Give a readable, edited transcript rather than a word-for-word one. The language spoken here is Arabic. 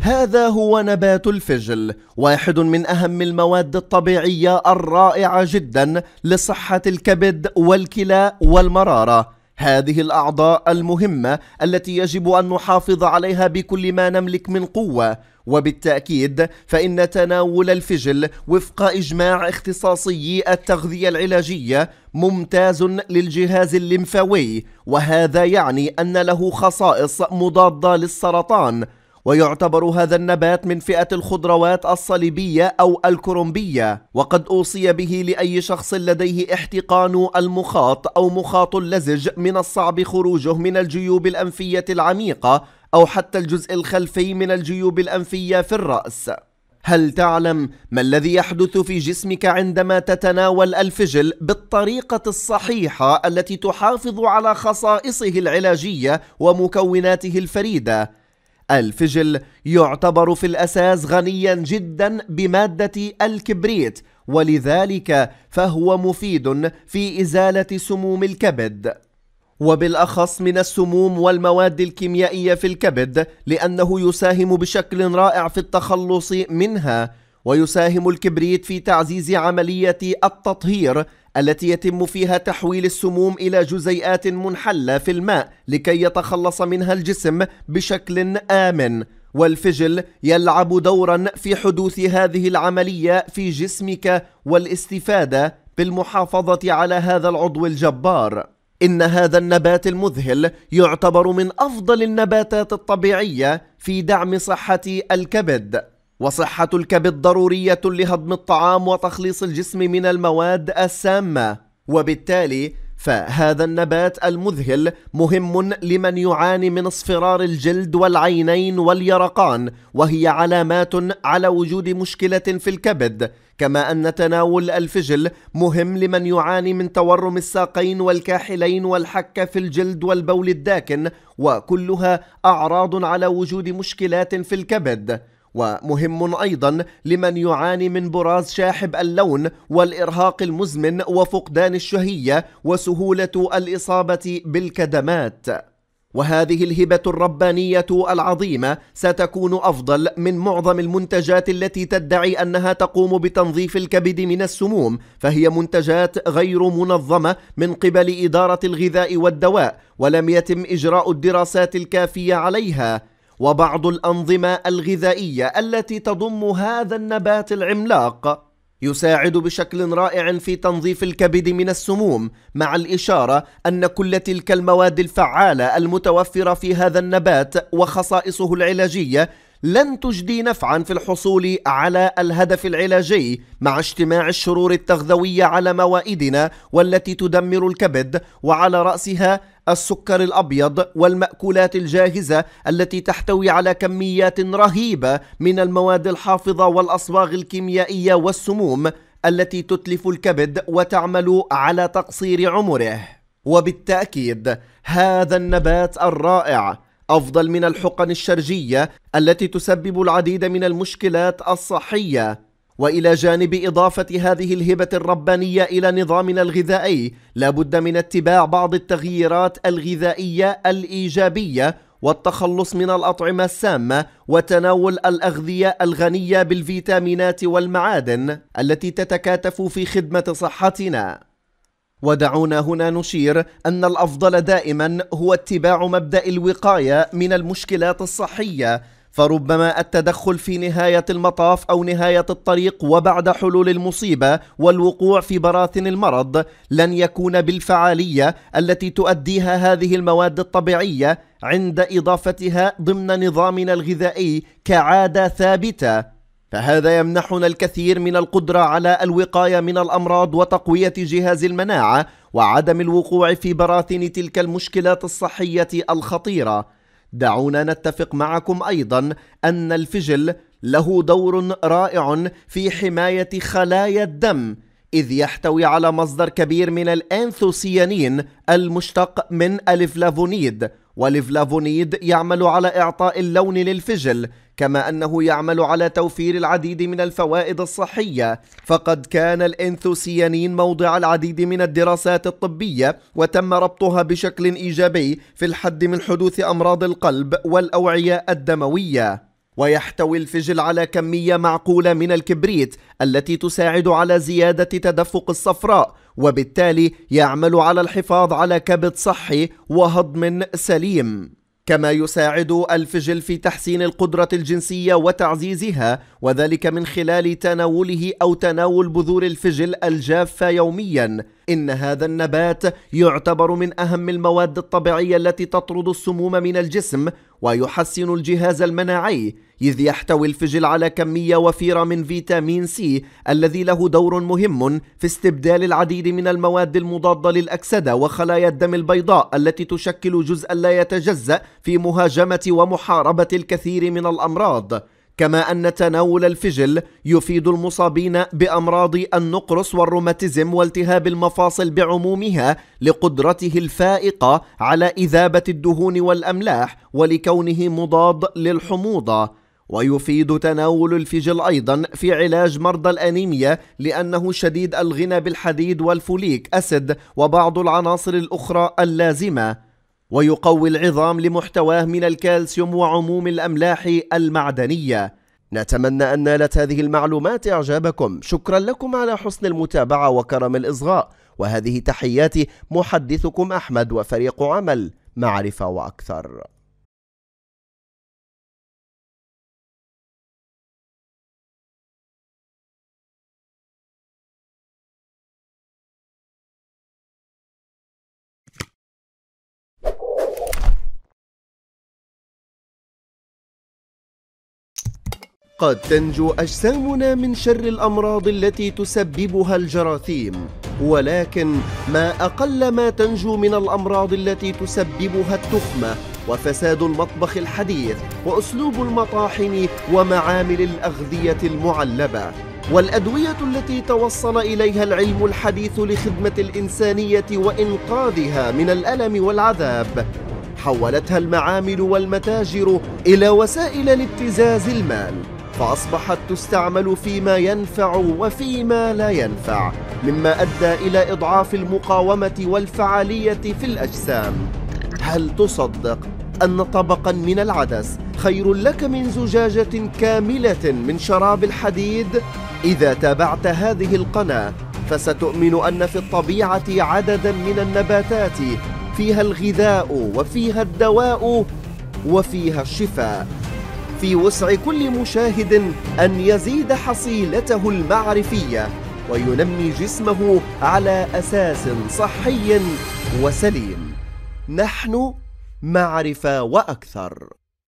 هذا هو نبات الفجل، واحد من أهم المواد الطبيعية الرائعة جدا لصحة الكبد والكلى والمرارة. هذه الأعضاء المهمة التي يجب أن نحافظ عليها بكل ما نملك من قوة، وبالتأكيد فإن تناول الفجل وفق إجماع اختصاصي التغذية العلاجية ممتاز للجهاز الليمفاوي، وهذا يعني أن له خصائص مضادة للسرطان. ويعتبر هذا النبات من فئة الخضروات الصليبية أو الكرنبية، وقد أوصي به لأي شخص لديه احتقان المخاط أو مخاط اللزج من الصعب خروجه من الجيوب الأنفية العميقة أو حتى الجزء الخلفي من الجيوب الأنفية في الرأس. هل تعلم ما الذي يحدث في جسمك عندما تتناول الفجل بالطريقة الصحيحة التي تحافظ على خصائصه العلاجية ومكوناته الفريدة؟ الفجل يعتبر في الأساس غنيا جدا بمادة الكبريت، ولذلك فهو مفيد في إزالة سموم الكبد، وبالأخص من السموم والمواد الكيميائية في الكبد، لأنه يساهم بشكل رائع في التخلص منها. ويساهم الكبريت في تعزيز عملية التطهير التي يتم فيها تحويل السموم إلى جزيئات منحلة في الماء لكي يتخلص منها الجسم بشكل آمن، والفجل يلعب دورا في حدوث هذه العملية في جسمك والاستفادة بالمحافظة على هذا العضو الجبار. إن هذا النبات المذهل يعتبر من أفضل النباتات الطبيعية في دعم صحة الكبد، وصحة الكبد ضرورية لهضم الطعام وتخليص الجسم من المواد السامة، وبالتالي فهذا النبات المذهل مهم لمن يعاني من اصفرار الجلد والعينين واليرقان، وهي علامات على وجود مشكلة في الكبد. كما أن تناول الفجل مهم لمن يعاني من تورم الساقين والكاحلين والحكة في الجلد والبول الداكن، وكلها أعراض على وجود مشكلات في الكبد. ومهم أيضا لمن يعاني من براز شاحب اللون والإرهاق المزمن وفقدان الشهية وسهولة الإصابة بالكدمات. وهذه الهبة الربانية العظيمة ستكون أفضل من معظم المنتجات التي تدعي أنها تقوم بتنظيف الكبد من السموم، فهي منتجات غير منظمة من قبل إدارة الغذاء والدواء، ولم يتم إجراء الدراسات الكافية عليها. وبعض الأنظمة الغذائية التي تضم هذا النبات العملاق يساعد بشكل رائع في تنظيف الكبد من السموم، مع الإشارة أن كل تلك المواد الفعالة المتوفرة في هذا النبات وخصائصه العلاجية لن تجدي نفعا في الحصول على الهدف العلاجي، مع اجتماع الشرور التغذوية على موائدنا والتي تدمر الكبد، وعلى رأسها السكر الأبيض والمأكولات الجاهزة التي تحتوي على كميات رهيبة من المواد الحافظة والأصباغ الكيميائية والسموم التي تتلف الكبد وتعمل على تقصير عمره. وبالتأكيد هذا النبات الرائع أفضل من الحقن الشرجية التي تسبب العديد من المشكلات الصحية. وإلى جانب إضافة هذه الهبة الربانية إلى نظامنا الغذائي، لابد من اتباع بعض التغييرات الغذائية الإيجابية والتخلص من الأطعمة السامة وتناول الأغذية الغنية بالفيتامينات والمعادن التي تتكاتف في خدمة صحتنا. ودعونا هنا نشير أن الأفضل دائما هو اتباع مبدأ الوقاية من المشكلات الصحية، فربما التدخل في نهاية المطاف أو نهاية الطريق وبعد حلول المصيبة والوقوع في براثن المرض لن يكون بالفعالية التي تؤديها هذه المواد الطبيعية عند إضافتها ضمن نظامنا الغذائي كعادة ثابتة. فهذا يمنحنا الكثير من القدرة على الوقاية من الأمراض وتقوية جهاز المناعة وعدم الوقوع في براثن تلك المشكلات الصحية الخطيرة. دعونا نتفق معكم أيضا أن الفجل له دور رائع في حماية خلايا الدم، إذ يحتوي على مصدر كبير من الأنثوسيانين المشتق من الفلافونيد، والفلافونيد يعمل على إعطاء اللون للفجل، كما أنه يعمل على توفير العديد من الفوائد الصحية، فقد كان الإنثوسيانين موضع العديد من الدراسات الطبية وتم ربطها بشكل إيجابي في الحد من حدوث أمراض القلب والأوعية الدموية. ويحتوي الفجل على كمية معقولة من الكبريت التي تساعد على زيادة تدفق الصفراء، وبالتالي يعمل على الحفاظ على كبد صحي وهضم سليم. كما يساعد الفجل في تحسين القدرة الجنسية وتعزيزها، وذلك من خلال تناوله أو تناول بذور الفجل الجافة يوميا. إن هذا النبات يعتبر من أهم المواد الطبيعية التي تطرد السموم من الجسم ويحسن الجهاز المناعي، إذ يحتوي الفجل على كمية وفيرة من فيتامين سي الذي له دور مهم في استبدال العديد من المواد المضادة للأكسدة وخلايا الدم البيضاء التي تشكل جزءا لا يتجزأ في مهاجمة ومحاربة الكثير من الأمراض. كما أن تناول الفجل يفيد المصابين بأمراض النقرس والروماتيزم والتهاب المفاصل بعمومها لقدرته الفائقة على إذابة الدهون والأملاح ولكونه مضاد للحموضة. ويفيد تناول الفجل أيضا في علاج مرضى الأنيميا لأنه شديد الغنى بالحديد والفوليك أسيد وبعض العناصر الأخرى اللازمة، ويقوي العظام لمحتواه من الكالسيوم وعموم الأملاح المعدنية. نتمنى أن نالت هذه المعلومات إعجابكم. شكرا لكم على حسن المتابعة وكرم الإصغاء، وهذه تحياتي محدثكم أحمد وفريق عمل معرفة وأكثر. قد تنجو أجسامنا من شر الأمراض التي تسببها الجراثيم، ولكن ما أقل ما تنجو من الأمراض التي تسببها التخمة وفساد المطبخ الحديث وأسلوب المطاحن ومعامل الأغذية المعلبة. والأدوية التي توصل إليها العلم الحديث لخدمة الإنسانية وإنقاذها من الألم والعذاب، حولتها المعامل والمتاجر إلى وسائل لابتزاز المال، فأصبحت تستعمل فيما ينفع وفيما لا ينفع، مما أدى إلى إضعاف المقاومة والفعالية في الأجسام. هل تصدق أن طبقا من العدس خير لك من زجاجة كاملة من شراب الحديد؟ إذا تابعت هذه القناة فستؤمن أن في الطبيعة عددا من النباتات فيها الغذاء وفيها الدواء وفيها الشفاء. في وسع كل مشاهد أن يزيد حصيلته المعرفية وينمي جسمه على أساس صحي وسليم. نحن معرفة وأكثر.